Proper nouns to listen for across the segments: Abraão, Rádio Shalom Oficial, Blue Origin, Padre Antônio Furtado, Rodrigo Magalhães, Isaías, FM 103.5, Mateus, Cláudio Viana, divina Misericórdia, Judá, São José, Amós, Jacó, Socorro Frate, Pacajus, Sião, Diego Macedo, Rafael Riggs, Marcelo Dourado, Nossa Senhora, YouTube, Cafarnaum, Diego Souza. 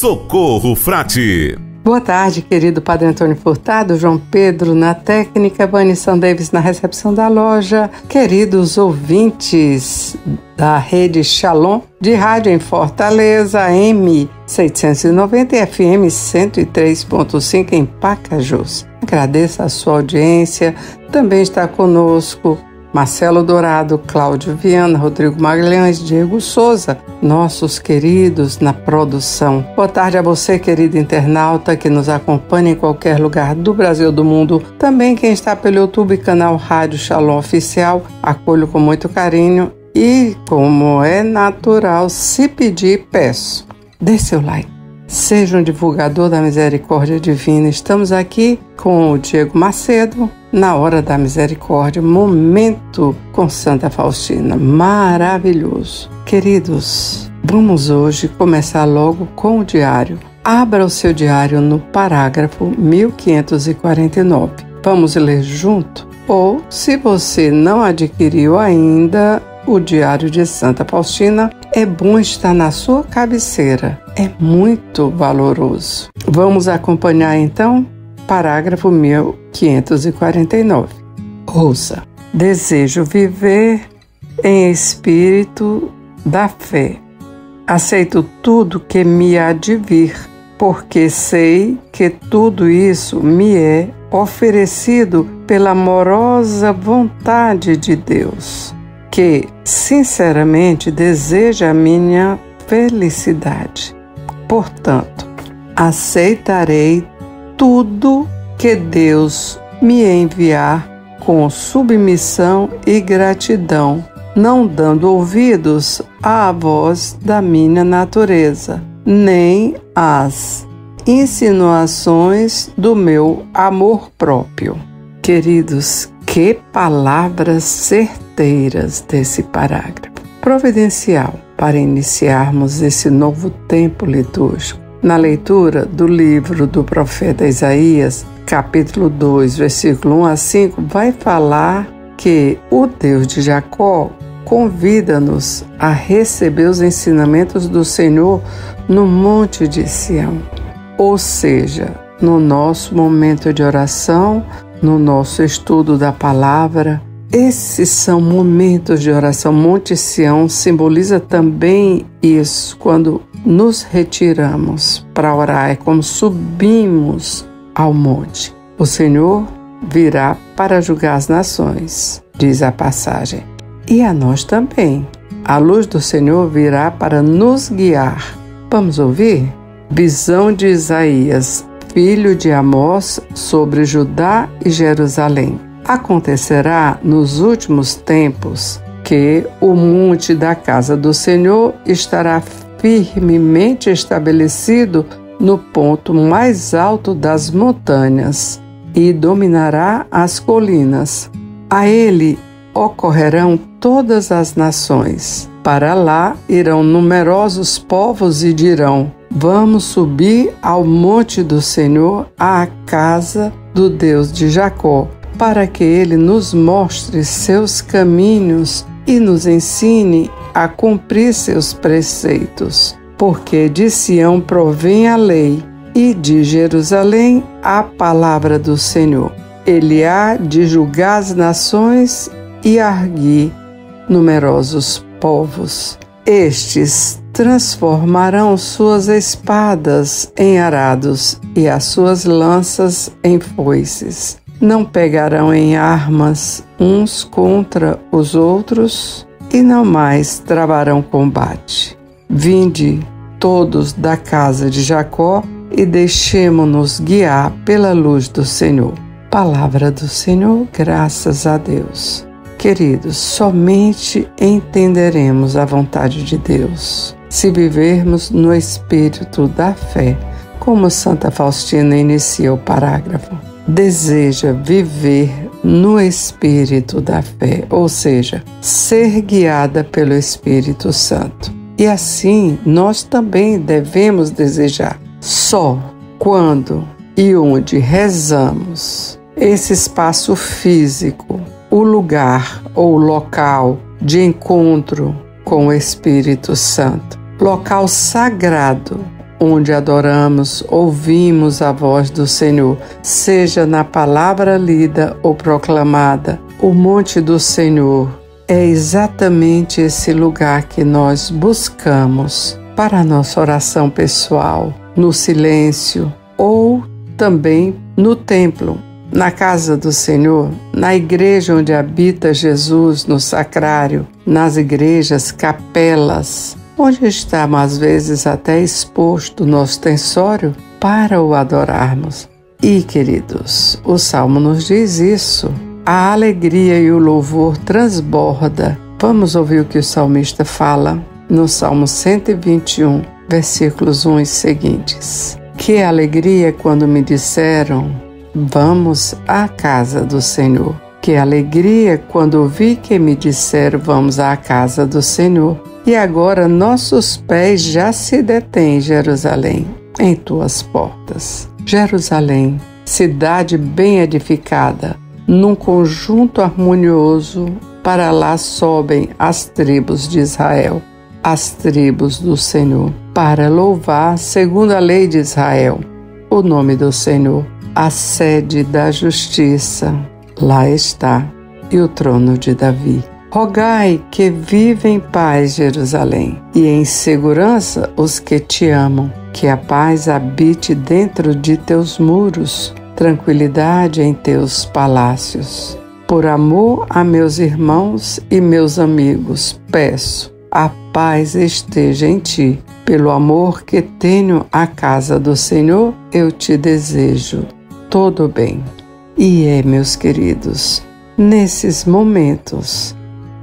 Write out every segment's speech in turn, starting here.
Socorro Frate. Boa tarde, querido Padre Antônio Furtado, João Pedro na técnica, Vani São Davis na recepção da loja. Queridos ouvintes da rede Shalom de rádio em Fortaleza, M790 e FM 103.5 em Pacajus. Agradeço a sua audiência. Também está conosco Marcelo Dourado, Cláudio Viana, Rodrigo Magalhães, Diego Souza, nossos queridos na produção. Boa tarde a você, querido internauta, que nos acompanha em qualquer lugar do Brasil, do mundo. Também quem está pelo YouTube, canal Rádio Shalom Oficial. Acolho com muito carinho e, como é natural, se pedir, peço. Dê seu like. Seja um divulgador da misericórdia divina. Estamos aqui com o Diego Macedo, na Hora da Misericórdia, momento com Santa Faustina. Maravilhoso. Queridos, vamos hoje começar logo com o diário. Abra o seu diário no parágrafo 1549. Vamos ler junto? Ou, se você não adquiriu ainda o diário de Santa Faustina, é bom estar na sua cabeceira. É muito valoroso. Vamos acompanhar então, parágrafo 1549. Ouça. Desejo viver em espírito da fé. Aceito tudo que me há de vir, porque sei que tudo isso me é oferecido pela amorosa vontade de Deus, que sinceramente deseja a minha felicidade. Portanto, aceitarei tudo que Deus me enviar com submissão e gratidão, não dando ouvidos à voz da minha natureza, nem às insinuações do meu amor próprio. Queridos, que palavras certeiras desse parágrafo. Providencial para iniciarmos esse novo tempo litúrgico, na leitura do livro do profeta Isaías, capítulo 2, versículo 1-5, vai falar que o Deus de Jacó convida-nos a receber os ensinamentos do Senhor no Monte de Sião, ou seja, no nosso momento de oração, no nosso estudo da palavra. Esses são momentos de oração. Monte Sião simboliza também isso. Quando nos retiramos para orar, é como subimos ao monte. O Senhor virá para julgar as nações, diz a passagem. E a nós também. A luz do Senhor virá para nos guiar. Vamos ouvir? Visão de Isaías, filho de Amós, sobre Judá e Jerusalém. Acontecerá nos últimos tempos que o monte da casa do Senhor estará firmemente estabelecido no ponto mais alto das montanhas e dominará as colinas. A ele ocorrerão todas as nações. Para lá irão numerosos povos e dirão: vamos subir ao monte do Senhor, à casa do Deus de Jacó, para que ele nos mostre seus caminhos e nos ensine a cumprir seus preceitos. Porque de Sião provém a lei, e de Jerusalém a palavra do Senhor. Ele há de julgar as nações e arguir numerosos povos. Estes transformarão suas espadas em arados e as suas lanças em foices. Não pegarão em armas uns contra os outros e não mais travarão combate. Vinde todos da casa de Jacó e deixemo-nos guiar pela luz do Senhor. Palavra do Senhor, graças a Deus. Queridos, somente entenderemos a vontade de Deus se vivermos no espírito da fé, como Santa Faustina inicia o parágrafo. Deseja viver no espírito da fé, ou seja, ser guiada pelo Espírito Santo. E assim nós também devemos desejar. Só quando e onde rezamos, esse espaço físico, o lugar ou local de encontro com o Espírito Santo, local sagrado onde adoramos, ouvimos a voz do Senhor, seja na palavra lida ou proclamada. O monte do Senhor é exatamente esse lugar que nós buscamos para a nossa oração pessoal, no silêncio ou também no templo, na casa do Senhor, na igreja onde habita Jesus, no sacrário, nas igrejas, capelas, onde estamos às vezes até exposto o nosso tensório para o adorarmos. E, queridos, o Salmo nos diz isso. A alegria e o louvor transborda. Vamos ouvir o que o salmista fala no Salmo 121, versículos 1 e seguintes. Que alegria quando me disseram, vamos à casa do Senhor. Que alegria quando ouvi que me disseram, vamos à casa do Senhor. E agora nossos pés já se detêm, Jerusalém, em tuas portas. Jerusalém, cidade bem edificada, num conjunto harmonioso, para lá sobem as tribos de Israel, as tribos do Senhor, para louvar, segundo a lei de Israel, o nome do Senhor, a sede da justiça, lá está, e o trono de Davi. Rogai que viva em paz, Jerusalém, e em segurança os que te amam, que a paz habite dentro de teus muros, tranquilidade em teus palácios. Por amor a meus irmãos e meus amigos, peço, a paz esteja em ti. Pelo amor que tenho à casa do Senhor, eu te desejo todo bem. E é, meus queridos, nesses momentos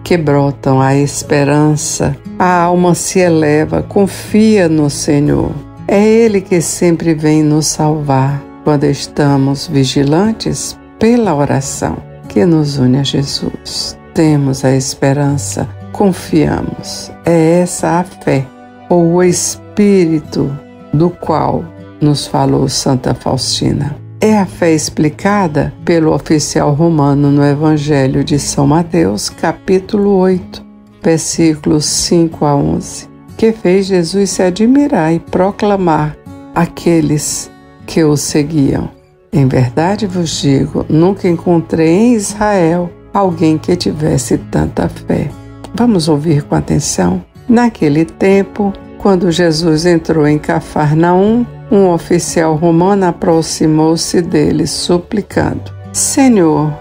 que brotam a esperança, a alma se eleva, confia no Senhor. É Ele que sempre vem nos salvar. Quando estamos vigilantes pela oração que nos une a Jesus, temos a esperança, confiamos. É essa a fé, ou o Espírito do qual nos falou Santa Faustina. É a fé explicada pelo oficial romano no Evangelho de São Mateus, capítulo 8, versículos 5 a 11, que fez Jesus se admirar e proclamar aqueles que o seguiam. Em verdade vos digo, nunca encontrei em Israel alguém que tivesse tanta fé. Vamos ouvir com atenção. Naquele tempo, quando Jesus entrou em Cafarnaum, um oficial romano aproximou-se dele, suplicando: Senhor,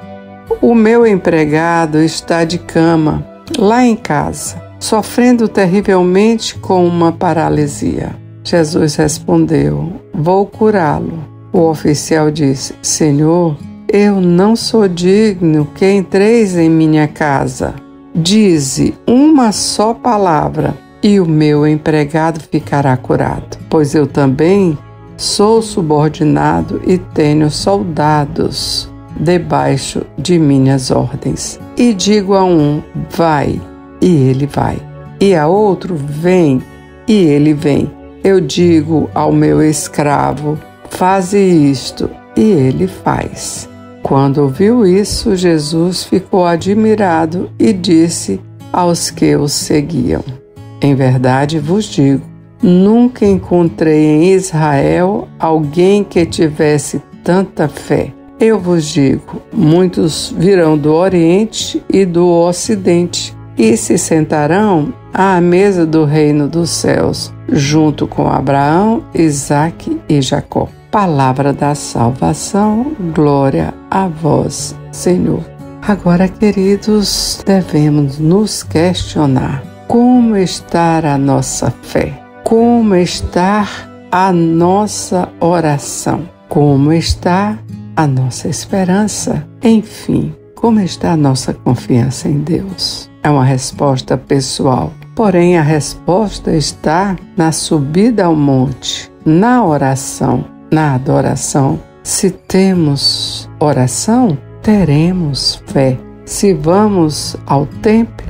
o meu empregado está de cama, lá em casa, sofrendo terrivelmente com uma paralisia. Jesus respondeu: vou curá-lo. O oficial disse: Senhor, eu não sou digno que entreis em minha casa. Dize uma só palavra e o meu empregado ficará curado, pois eu também sou subordinado e tenho soldados debaixo de minhas ordens. E digo a um: vai, e ele vai. E a outro: vem, e ele vem. Eu digo ao meu escravo: faze isto, e ele faz. Quando ouviu isso, Jesus ficou admirado e disse aos que o seguiam: em verdade vos digo, nunca encontrei em Israel alguém que tivesse tanta fé. Eu vos digo, muitos virão do Oriente e do Ocidente e se sentarão à mesa do reino dos céus, junto com Abraão, Isaque e Jacó. Palavra da salvação, glória a vós, Senhor. Agora, queridos, devemos nos questionar: como está a nossa fé? Como está a nossa oração? Como está a nossa esperança? Enfim, como está a nossa confiança em Deus? É uma resposta pessoal. Porém, a resposta está na subida ao monte, na oração, na adoração. Se temos oração, teremos fé. Se vamos ao templo,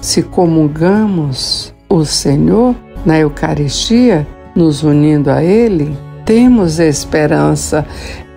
se comungamos o Senhor na Eucaristia, nos unindo a Ele, temos esperança.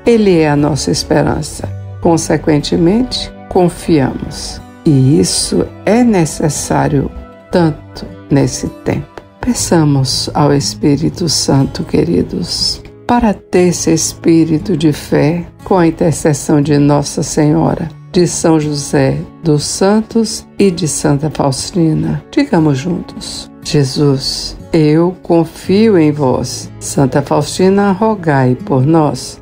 Ele é a nossa esperança. Consequentemente, confiamos. E isso é necessário tanto nesse tempo. Peçamos ao Espírito Santo, queridos, para ter esse espírito de fé, com a intercessão de Nossa Senhora, de São José, dos santos e de Santa Faustina. Digamos juntos: Jesus, eu confio em vós. Santa Faustina, rogai por nós.